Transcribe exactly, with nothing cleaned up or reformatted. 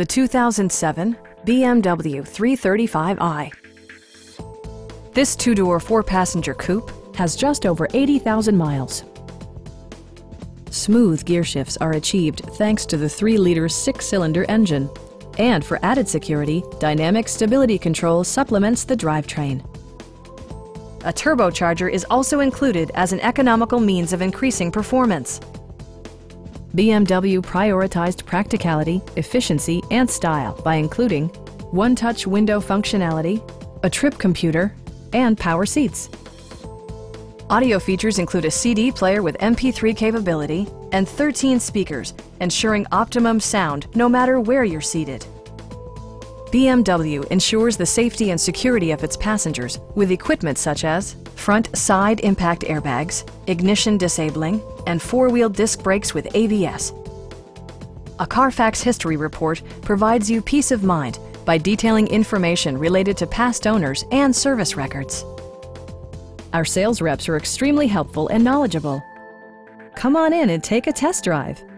the two thousand seven B M W three thirty-five i. This two-door, four-passenger coupe has just over eighty thousand miles. Smooth gear shifts are achieved thanks to the three liter six-cylinder engine. And for added security, dynamic stability control supplements the drivetrain. A turbocharger is also included as an economical means of increasing performance. B M W prioritized practicality, efficiency, and style by including one-touch window functionality, a trip computer, and power seats. Audio features include a C D player with M P three capability and thirteen speakers, ensuring optimum sound no matter where you're seated. B M W ensures the safety and security of its passengers with equipment such as front side impact airbags, ignition disabling, and four-wheel disc brakes with A B S. A Carfax history report provides you peace of mind by detailing information related to past owners and service records. Our sales reps are extremely helpful and knowledgeable. Come on in and take a test drive.